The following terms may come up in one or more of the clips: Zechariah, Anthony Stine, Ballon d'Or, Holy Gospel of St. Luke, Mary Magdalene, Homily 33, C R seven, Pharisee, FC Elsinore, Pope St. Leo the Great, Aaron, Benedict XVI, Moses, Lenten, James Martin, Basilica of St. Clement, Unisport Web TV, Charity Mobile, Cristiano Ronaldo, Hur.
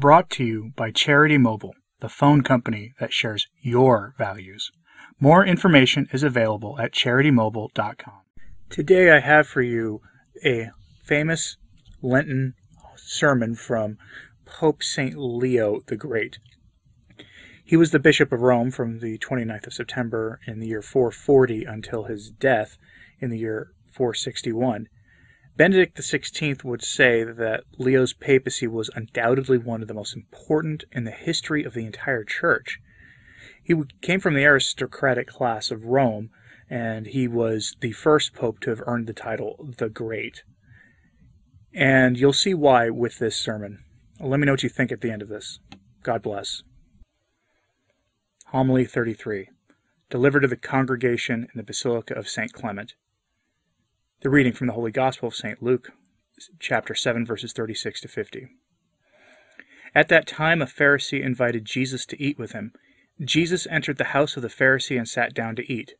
Brought to you by Charity Mobile, the phone company that shares your values. More information is available at charitymobile.com. Today I have for you a famous Lenten sermon from Pope St. Leo the Great. He was the Bishop of Rome from the 29th of September in the year 440 until his death in the year 461. Benedict XVI would say that Leo's papacy was undoubtedly one of the most important in the history of the entire Church. He came from the aristocratic class of Rome, and he was the first pope to have earned the title the Great. And you'll see why with this sermon. Let me know what you think at the end of this. God bless. Homily 33, delivered to the congregation in the Basilica of St. Clement. The reading from the Holy Gospel of St. Luke, chapter 7, verses 36 to 50. At that time a Pharisee invited Jesus to eat with him. Jesus entered the house of the Pharisee and sat down to eat.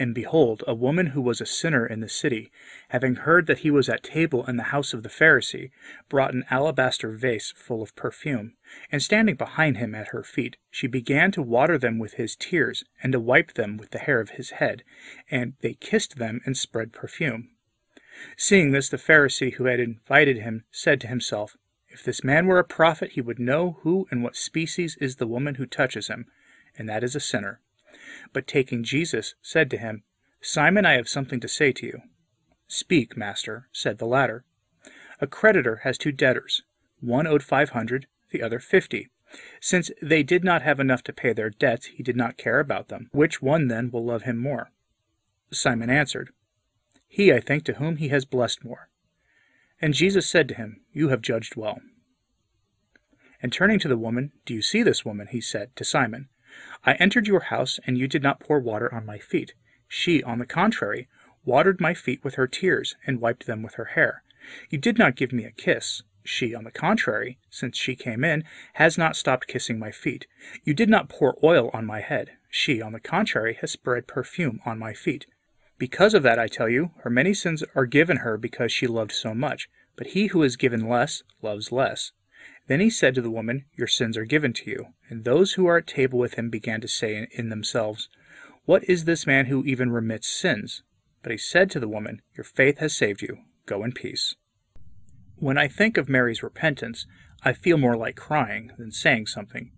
And behold, a woman who was a sinner in the city, having heard that he was at table in the house of the Pharisee, brought an alabaster vase full of perfume, and standing behind him at her feet, she began to water them with his tears, and to wipe them with the hair of his head, and they kissed them and spread perfume. Seeing this, the Pharisee who had invited him said to himself, "If this man were a prophet, he would know who and what species is the woman who touches him, and that is a sinner." But taking Jesus, said to him, "Simon, I have something to say to you." "Speak, Master," said the latter. "A creditor has two debtors. One owed 500, the other 50. Since they did not have enough to pay their debts, he did not care about them. Which one then will love him more?" Simon answered, "He, I think, to whom he has blessed more." And Jesus said to him, "You have judged well." And turning to the woman, "Do you see this woman?" he said to Simon. "I entered your house, and you did not pour water on my feet. She, on the contrary, watered my feet with her tears and wiped them with her hair. You did not give me a kiss. She, on the contrary, since she came in, has not stopped kissing my feet. You did not pour oil on my head. She, on the contrary, has spread perfume on my feet. Because of that, I tell you, her many sins are given her because she loved so much. But he who is given less, loves less." Then he said to the woman, "Your sins are given to you." And those who are at table with him began to say in themselves, "What is this man who even remits sins?" But he said to the woman, "Your faith has saved you. Go in peace." When I think of Mary's repentance, I feel more like crying than saying something.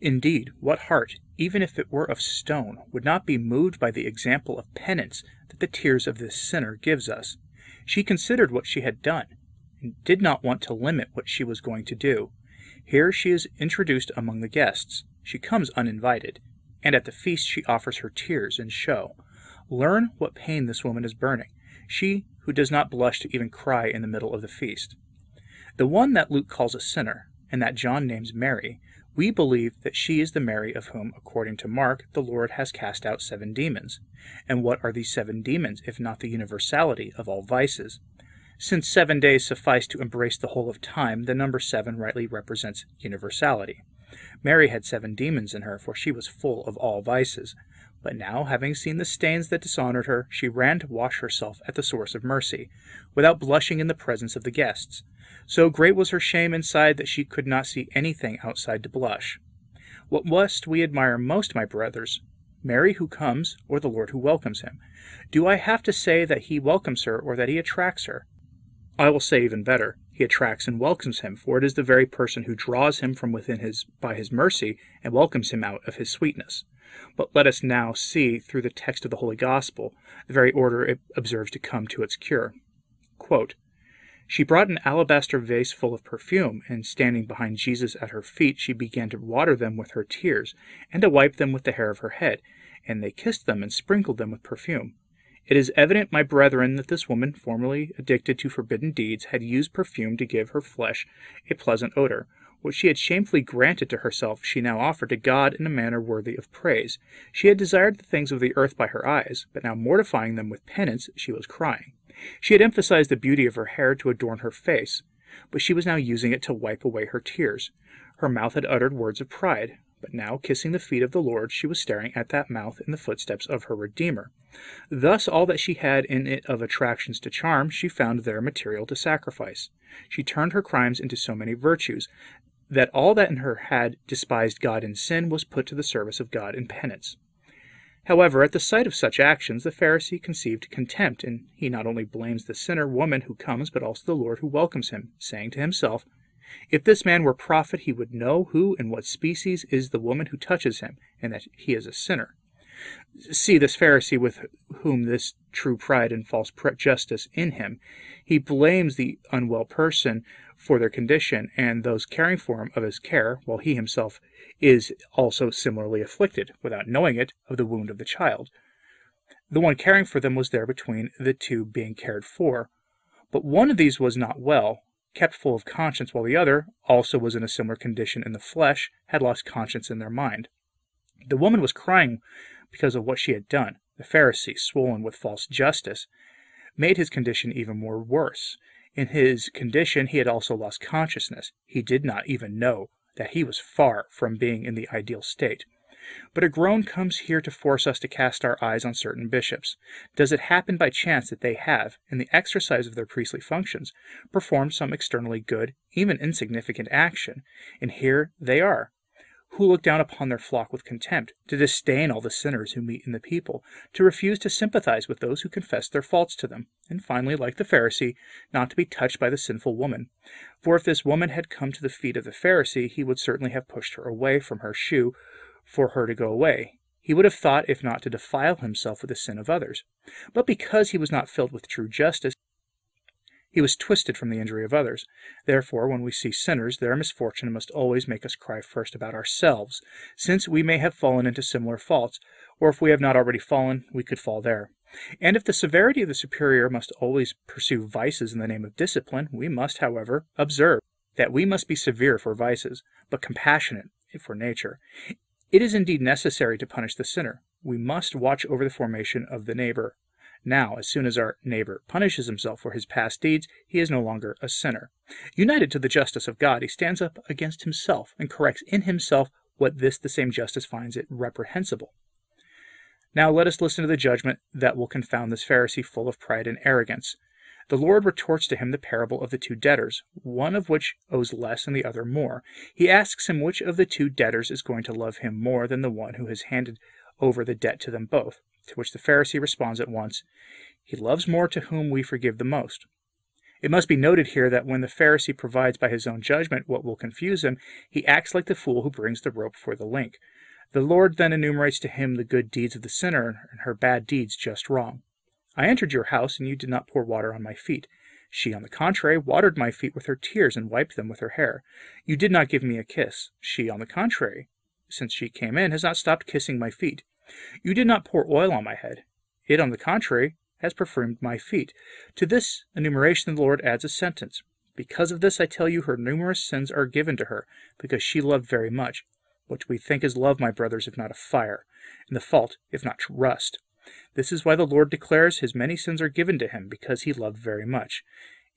Indeed, what heart, even if it were of stone, would not be moved by the example of penance that the tears of this sinner gives us? She considered what she had done, and did not want to limit what she was going to do. Here she is introduced among the guests. She comes uninvited, and at the feast she offers her tears in show. Learn what pain this woman is burning, she who does not blush to even cry in the middle of the feast. The one that Luke calls a sinner, and that John names Mary, we believe that she is the Mary of whom, according to Mark, the Lord has cast out 7 demons. And what are these 7 demons, if not the universality of all vices? Since 7 days suffice to embrace the whole of time, the number 7 rightly represents universality. Mary had 7 demons in her, for she was full of all vices. But now, having seen the stains that dishonored her, she ran to wash herself at the source of mercy, without blushing in the presence of the guests. So great was her shame inside that she could not see anything outside to blush. What must we admire most, my brothers? Mary who comes, or the Lord who welcomes him? Do I have to say that he welcomes her, or that he attracts her? I will say even better, he attracts and welcomes him, for it is the very person who draws him from within by his mercy, and welcomes him out of his sweetness. But let us now see, through the text of the Holy Gospel, the very order it observes to come to its cure. Quote, "She brought an alabaster vase full of perfume, and standing behind Jesus at her feet, she began to water them with her tears, and to wipe them with the hair of her head, and they kissed them and sprinkled them with perfume. It is evident, my brethren, that this woman, formerly addicted to forbidden deeds, had used perfume to give her flesh a pleasant odor. What she had shamefully granted to herself she now offered to God in a manner worthy of praise. She had desired the things of the earth by her eyes, but now mortifying them with penance she was crying. She had emphasized the beauty of her hair to adorn her face, but she was now using it to wipe away her tears. Her mouth had uttered words of pride, but now, kissing the feet of the Lord, she was staring at that mouth in the footsteps of her Redeemer. Thus all that she had in it of attractions to charm, she found there material to sacrifice. She turned her crimes into so many virtues that all that in her had despised God in sin was put to the service of God in penance. However, at the sight of such actions, the Pharisee conceived contempt, and he not only blames the sinner woman who comes, but also the Lord who welcomes him, saying to himself, "If this man were a prophet, he would know who and what species is the woman who touches him, and that he is a sinner." See this Pharisee with whom this true pride and false justice in him. He blames the unwell person for their condition and those caring for him of his care, while he himself is also similarly afflicted, without knowing it, of the wound of the child. The one caring for them was there between the two being cared for, but one of these was not well, kept full of conscience, while the other also was in a similar condition in the flesh, had lost conscience in their mind. The woman was crying because of what she had done. The Pharisee, swollen with false justice, made his condition even more worse. In his condition, he had also lost consciousness. He did not even know that he was far from being in the ideal state. But a groan comes here to force us to cast our eyes on certain bishops. Does it happen by chance that they have, in the exercise of their priestly functions, performed some externally good, even insignificant action? And here they are, who look down upon their flock with contempt, to disdain all the sinners who meet in the people, to refuse to sympathize with those who confess their faults to them, and finally, like the Pharisee, not to be touched by the sinful woman. For if this woman had come to the feet of the Pharisee, he would certainly have pushed her away from her shoe for her to go away. He would have thought, if not to defile himself with the sin of others. But because he was not filled with true justice, he was twisted from the injury of others. Therefore, when we see sinners, their misfortune must always make us cry first about ourselves, since we may have fallen into similar faults, or if we have not already fallen, we could fall there. And if the severity of the superior must always pursue vices in the name of discipline, we must, however, observe that we must be severe for vices, but compassionate for nature. It is indeed necessary to punish the sinner. We must watch over the formation of the neighbor. Now, as soon as our neighbor punishes himself for his past deeds, he is no longer a sinner. United to the justice of God, he stands up against himself and corrects in himself what the same justice finds it reprehensible. Now let us listen to the judgment that will confound this Pharisee full of pride and arrogance. The Lord retorts to him the parable of the two debtors, one of which owes less and the other more. He asks him which of the two debtors is going to love him more than the one who has handed over the debt to them both. To which the Pharisee responds at once, "He loves more to whom we forgive the most." It must be noted here that when the Pharisee provides by his own judgment what will confuse him, he acts like the fool who brings the rope for the link. The Lord then enumerates to him the good deeds of the sinner and her bad deeds just wrong. "I entered your house, and you did not pour water on my feet. She, on the contrary, watered my feet with her tears and wiped them with her hair. You did not give me a kiss. She, on the contrary, since she came in, has not stopped kissing my feet. You did not pour oil on my head. It, on the contrary, has perfumed my feet." To this enumeration the Lord adds a sentence. "Because of this I tell you, her numerous sins are given to her, because she loved very much. What we think is love, my brothers, if not a fire, and the fault, if not rust." This is why the Lord declares his many sins are given to him, because he loved very much.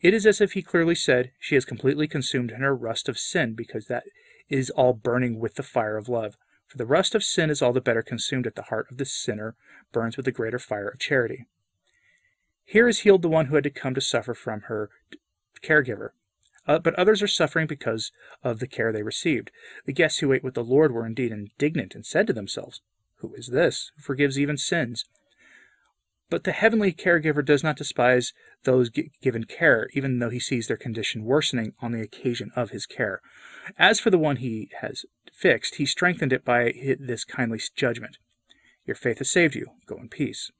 It is as if he clearly said, she is completely consumed in her rust of sin, because that is all burning with the fire of love. For the rust of sin is all the better consumed at the heart of the sinner, burns with the greater fire of charity. Here is healed the one who had to come to suffer from her caregiver. But others are suffering because of the care they received. The guests who ate with the Lord were indeed indignant and said to themselves, "Who is this, who forgives even sins?" But the heavenly caregiver does not despise those given care, even though he sees their condition worsening on the occasion of his care. As for the one he has fixed, he strengthened it by this kindly judgment. "Your faith has saved you. Go in peace."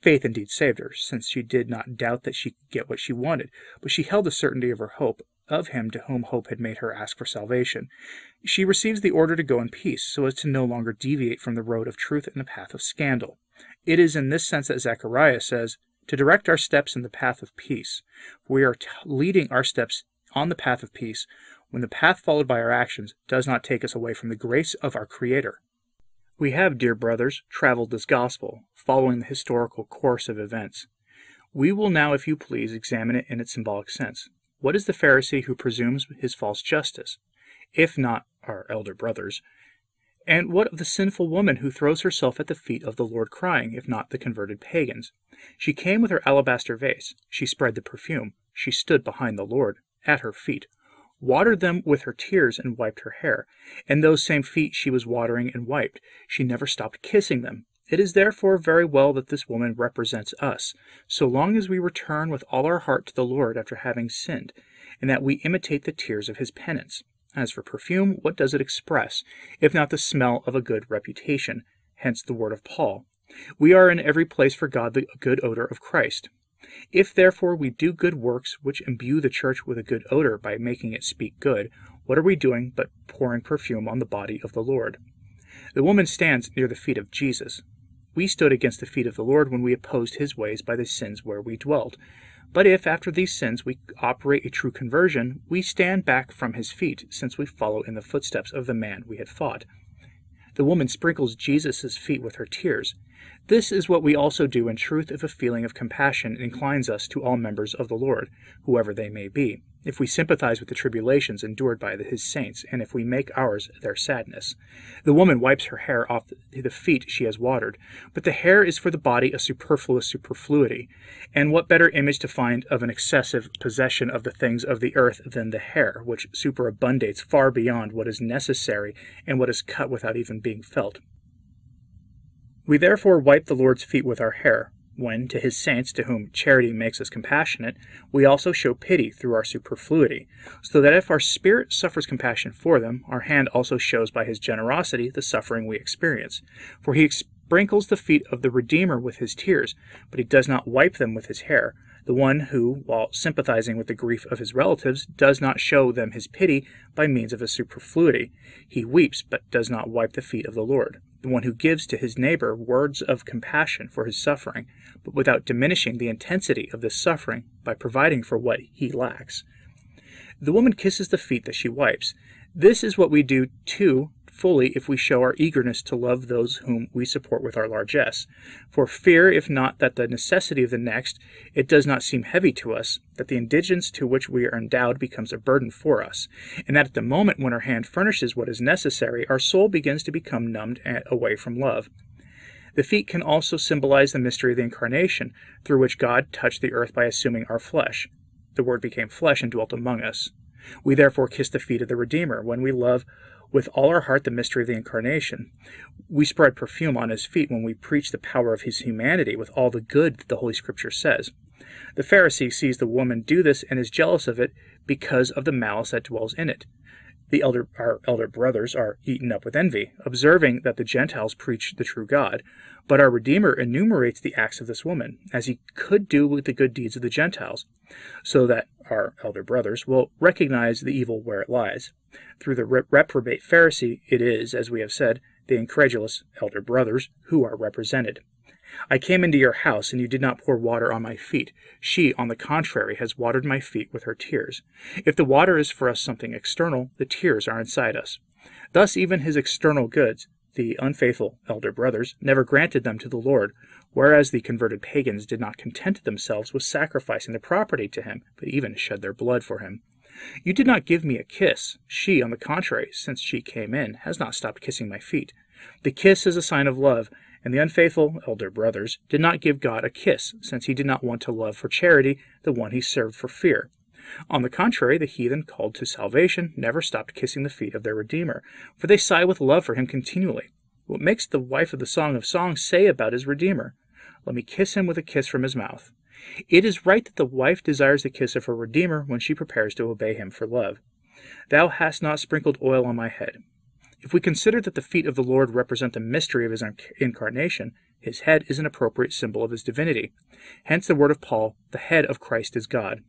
Faith indeed saved her, since she did not doubt that she could get what she wanted, but she held the certainty of her hope, of him to whom hope had made her ask for salvation. She receives the order to go in peace, so as to no longer deviate from the road of truth and the path of scandal. It is in this sense that Zechariah says, "To direct our steps in the path of peace." We are leading our steps on the path of peace when the path followed by our actions does not take us away from the grace of our Creator. We have, dear brothers, traveled this gospel, following the historical course of events. We will now, if you please, examine it in its symbolic sense. What is the Pharisee who presumes his false justice, if not our elder brothers? And what of the sinful woman who throws herself at the feet of the Lord crying, if not the converted pagans? She came with her alabaster vase. She spread the perfume. She stood behind the Lord, at her feet. watered them with her tears and wiped her hair, and those same feet she was watering and wiped. She never stopped kissing them. It is therefore very well that this woman represents us, so long as we return with all our heart to the Lord after having sinned, and that we imitate the tears of his penance. As for perfume, what does it express, if not the smell of a good reputation? Hence the word of Paul, "We are in every place for God the good odor of Christ." If therefore we do good works which imbue the church with a good odor by making it speak good, what are we doing but pouring perfume on the body of the Lord? The woman stands near the feet of Jesus. We stood against the feet of the Lord when we opposed his ways by the sins where we dwelt. But if after these sins we operate a true conversion, we stand back from his feet, since we follow in the footsteps of the man we had fought. The woman sprinkles Jesus' feet with her tears. This is what we also do in truth if a feeling of compassion inclines us to all members of the Lord, whoever they may be, if we sympathize with the tribulations endured by his saints, and if we make ours their sadness. The woman wipes her hair off the feet she has watered, but the hair is for the body a superfluous superfluity, and what better image to find of an excessive possession of the things of the earth than the hair, which superabundates far beyond what is necessary and what is cut without even being felt. We therefore wipe the Lord's feet with our hair, when, to his saints to whom charity makes us compassionate, we also show pity through our superfluity, so that if our spirit suffers compassion for them, our hand also shows by his generosity the suffering we experience. For he sprinkles the feet of the Redeemer with his tears, but he does not wipe them with his hair. The one who, while sympathizing with the grief of his relatives, does not show them his pity by means of his superfluity. He weeps, but does not wipe the feet of the Lord. The one who gives to his neighbor words of compassion for his suffering, but without diminishing the intensity of this suffering by providing for what he lacks. The woman kisses the feet that she wipes. This is what we do, too, fully if we show our eagerness to love those whom we support with our largesse. For fear, if not that the necessity of the next, it does not seem heavy to us, that the indigence to which we are endowed becomes a burden for us, and that at the moment when our hand furnishes what is necessary, our soul begins to become numbed away from love. The feet can also symbolize the mystery of the Incarnation, through which God touched the earth by assuming our flesh. The Word became flesh and dwelt among us. We therefore kiss the feet of the Redeemer when we love with all our heart the mystery of the Incarnation. We spread perfume on his feet when we preach the power of his humanity with all the good that the Holy Scripture says. The Pharisee sees the woman do this and is jealous of it because of the malice that dwells in it. Our elder brothers are eaten up with envy, observing that the Gentiles preach the true God. But our Redeemer enumerates the acts of this woman, as he could do with the good deeds of the Gentiles, so that our elder brothers will recognize the evil where it lies. Through the reprobate Pharisee it is, as we have said, the incredulous elder brothers who are represented. I came into your house, and you did not pour water on my feet. She, on the contrary, has watered my feet with her tears. If the water is for us something external, the tears are inside us. Thus even his external goods, the unfaithful elder brothers, never granted them to the Lord, whereas the converted pagans did not content themselves with sacrificing their property to him, but even shed their blood for him. You did not give me a kiss. She, on the contrary, since she came in, has not stopped kissing my feet. The kiss is a sign of love, and the unfaithful elder brothers did not give God a kiss, since he did not want to love for charity the one he served for fear. On the contrary, the heathen called to salvation never stopped kissing the feet of their Redeemer, for they sigh with love for him continually. What makes the wife of the Song of Songs say about his Redeemer? Let me kiss him with a kiss from his mouth. It is right that the wife desires the kiss of her Redeemer when she prepares to obey him for love. Thou hast not sprinkled oil on my head. If we consider that the feet of the Lord represent the mystery of his incarnation, his head is an appropriate symbol of his divinity. Hence the word of Paul, "The head of Christ is God."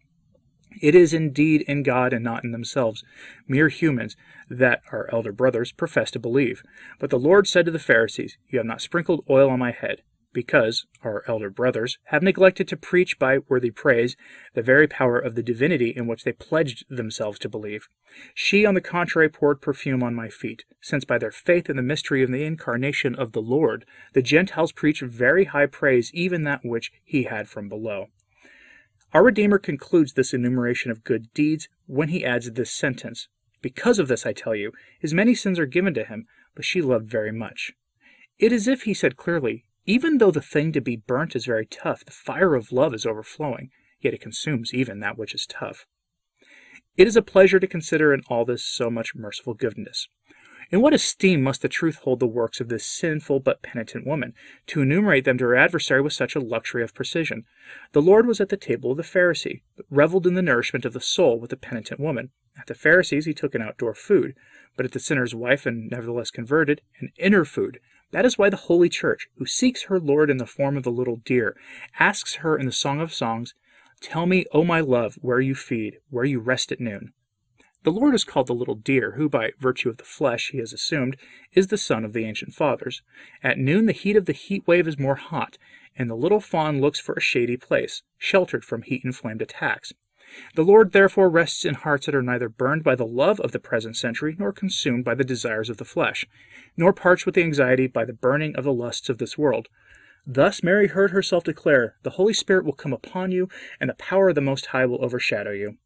It is indeed in God and not in themselves, mere humans, that our elder brothers profess to believe. But the Lord said to the Pharisees, "You have not sprinkled oil on my head," because our elder brothers have neglected to preach by worthy praise the very power of the divinity in which they pledged themselves to believe. She, on the contrary, poured perfume on my feet, since by their faith in the mystery of the incarnation of the Lord, the Gentiles preach very high praise, even that which he had from below. Our Redeemer concludes this enumeration of good deeds when he adds this sentence, "Because of this, I tell you, his many sins are given to him, but she loved very much." It is if he said clearly, even though the thing to be burnt is very tough, the fire of love is overflowing, yet it consumes even that which is tough. It is a pleasure to consider in all this so much merciful goodness. In what esteem must the truth hold the works of this sinful but penitent woman, to enumerate them to her adversary with such a luxury of precision? The Lord was at the table of the Pharisee, but reveled in the nourishment of the soul with the penitent woman. At the Pharisee's he took an outdoor food, but at the sinner's wife, and nevertheless converted, an inner food. That is why the Holy Church, who seeks her Lord in the form of the little deer, asks her in the Song of Songs, "Tell me, O my love, where you feed, where you rest at noon." The Lord is called the little deer, who, by virtue of the flesh he has assumed, is the son of the ancient fathers. At noon the heat of the heat wave is more hot, and the little fawn looks for a shady place, sheltered from heat-inflamed attacks. The Lord therefore rests in hearts that are neither burned by the love of the present century, nor consumed by the desires of the flesh, nor parched with the anxiety by the burning of the lusts of this world. Thus Mary heard herself declare, "The Holy Spirit will come upon you, and the power of the Most High will overshadow you."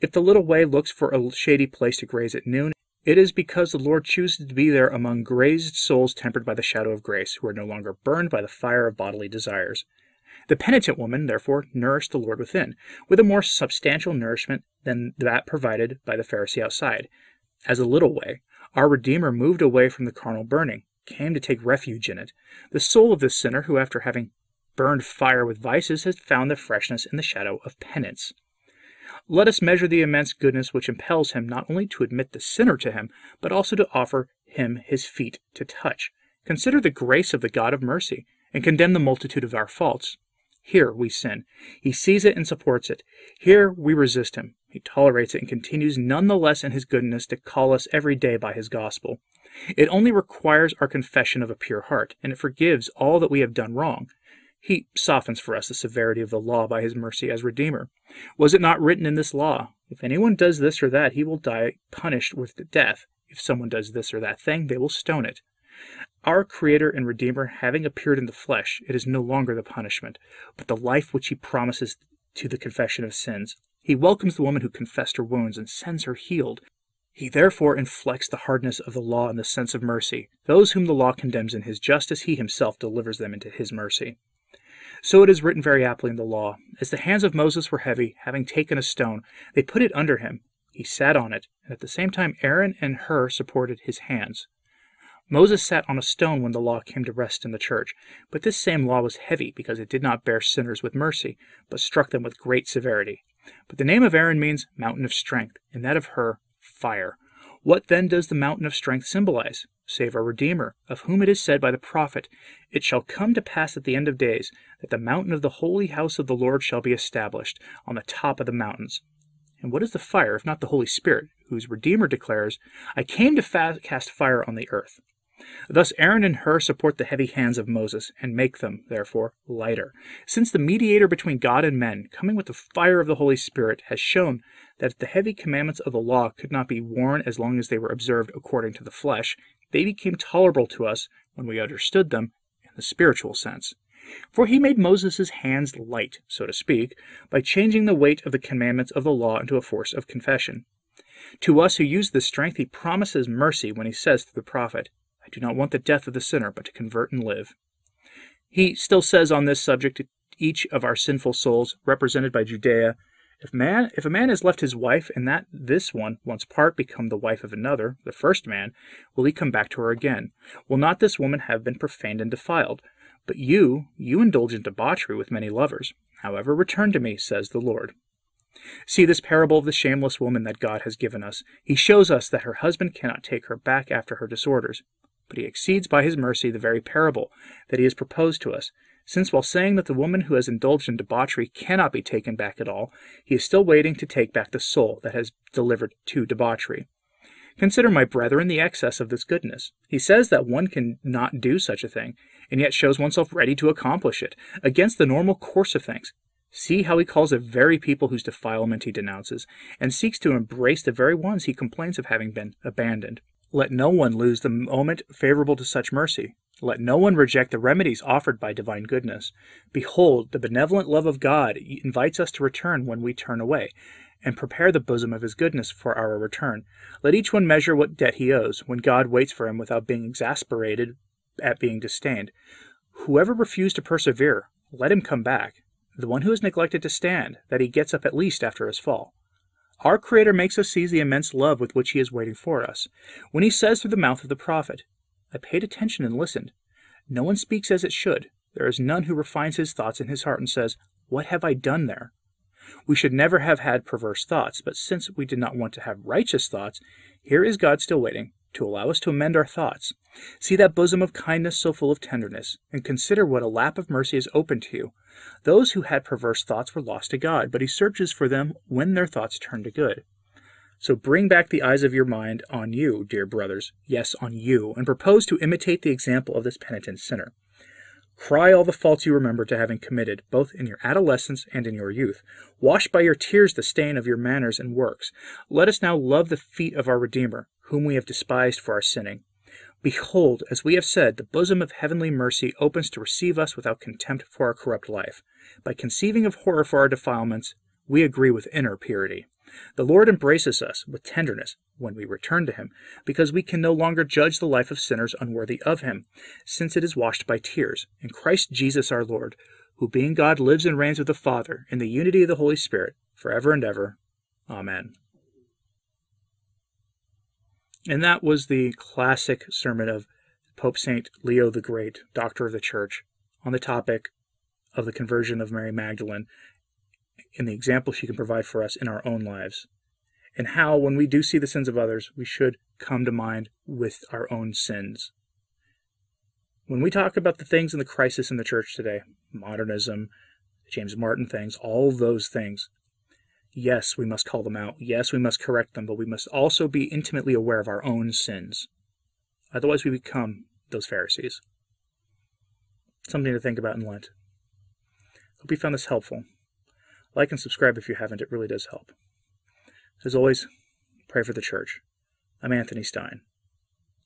If the little way looks for a shady place to graze at noon, it is because the Lord chooses to be there among grazed souls tempered by the shadow of grace, who are no longer burned by the fire of bodily desires. The penitent woman, therefore, nourished the Lord within, with a more substantial nourishment than that provided by the Pharisee outside. As a little way, our Redeemer moved away from the carnal burning, came to take refuge in it. The soul of this sinner, who after having burned fire with vices, has found the freshness in the shadow of penance. Let us measure the immense goodness which impels him not only to admit the sinner to him, but also to offer him his feet to touch. Consider the grace of the God of mercy, and condemn the multitude of our faults. Here we sin. He sees it and supports it. Here we resist him. He tolerates it and continues none the less in his goodness to call us every day by his gospel. It only requires our confession of a pure heart, and it forgives all that we have done wrong. He softens for us the severity of the law by his mercy as Redeemer. Was it not written in this law, "If anyone does this or that, he will die punished with death. If someone does this or that thing, they will stone it." Our Creator and Redeemer having appeared in the flesh, it is no longer the punishment, but the life which he promises to the confession of sins. He welcomes the woman who confessed her wounds and sends her healed. He therefore inflects the hardness of the law in the sense of mercy. Those whom the law condemns in his justice, he himself delivers them into his mercy. So it is written very aptly in the law, "As the hands of Moses were heavy, having taken a stone, they put it under him. He sat on it, and at the same time Aaron and Hur supported his hands." Moses sat on a stone when the law came to rest in the church, but this same law was heavy because it did not bear sinners with mercy, but struck them with great severity. But the name of Aaron means mountain of strength, and that of Hur, fire. What then does the mountain of strength symbolize? Save our Redeemer, of whom it is said by the prophet, "It shall come to pass at the end of days, that the mountain of the holy house of the Lord shall be established on the top of the mountains." And what is the fire, if not the Holy Spirit, whose Redeemer declares, "I came to cast fire on the earth." Thus Aaron and Hur support the heavy hands of Moses, and make them, therefore, lighter, since the mediator between God and men, coming with the fire of the Holy Spirit, has shown that if the heavy commandments of the law could not be worn as long as they were observed according to the flesh, they became tolerable to us when we understood them in the spiritual sense. For he made Moses' hands light, so to speak, by changing the weight of the commandments of the law into a force of confession. To us who use this strength he promises mercy when he says through the prophet, "I do not want the death of the sinner, but to convert and live." He still says on this subject to each of our sinful souls, represented by Judea, If a man has left his wife, and that this one, once part, become the wife of another, the first man, will he come back to her again? Will not this woman have been profaned and defiled? But you indulge in debauchery with many lovers. However, return to me, says the Lord. See this parable of the shameless woman that God has given us. He shows us that her husband cannot take her back after her disorders. But he exceeds by his mercy the very parable that he has proposed to us, since while saying that the woman who has indulged in debauchery cannot be taken back at all, he is still waiting to take back the soul that has delivered to debauchery. Consider, my brethren, the excess of this goodness. He says that one can not do such a thing, and yet shows oneself ready to accomplish it, against the normal course of things. See how he calls the very people whose defilement he denounces, and seeks to embrace the very ones he complains of having been abandoned. Let no one lose the moment favorable to such mercy. Let no one reject the remedies offered by divine goodness. Behold, the benevolent love of God invites us to return when we turn away, and prepare the bosom of his goodness for our return. Let each one measure what debt he owes, when God waits for him without being exasperated at being disdained. Whoever refused to persevere, let him come back. The one who has neglected to stand, that he gets up at least after his fall. Our Creator makes us seize the immense love with which He is waiting for us. When He says through the mouth of the prophet, I paid attention and listened. No one speaks as it should. There is none who refines his thoughts in his heart and says, What have I done there? We should never have had perverse thoughts, but since we did not want to have righteous thoughts, here is God still waiting to allow us to amend our thoughts. See that bosom of kindness so full of tenderness, and consider what a lap of mercy is open to you. Those who had perverse thoughts were lost to God, but He searches for them when their thoughts turn to good. So bring back the eyes of your mind on you, dear brothers, yes, on you, and propose to imitate the example of this penitent sinner. Cry all the faults you remember to having committed, both in your adolescence and in your youth. Wash by your tears the stain of your manners and works. Let us now love the feet of our Redeemer, whom we have despised for our sinning. Behold, as we have said, the bosom of heavenly mercy opens to receive us without contempt for our corrupt life. By conceiving of horror for our defilements, we agree with inner purity. The Lord embraces us with tenderness when we return to Him, because we can no longer judge the life of sinners unworthy of Him, since it is washed by tears, in Christ Jesus our Lord, who being God lives and reigns with the Father, in the unity of the Holy Spirit, forever and ever. Amen. And that was the classic sermon of Pope St. Leo the Great, Doctor of the Church, on the topic of the conversion of Mary Magdalene, in the example she can provide for us in our own lives, and how when we do see the sins of others, we should come to mind with our own sins. When we talk about the things in the crisis in the church today, modernism, James Martin things, all those things, yes, we must call them out. Yes, we must correct them, but we must also be intimately aware of our own sins. Otherwise, we become those Pharisees. Something to think about in Lent. Hope you found this helpful. Like and subscribe if you haven't. It really does help. As always, pray for the church. I'm Anthony Stine.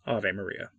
Ave Maria.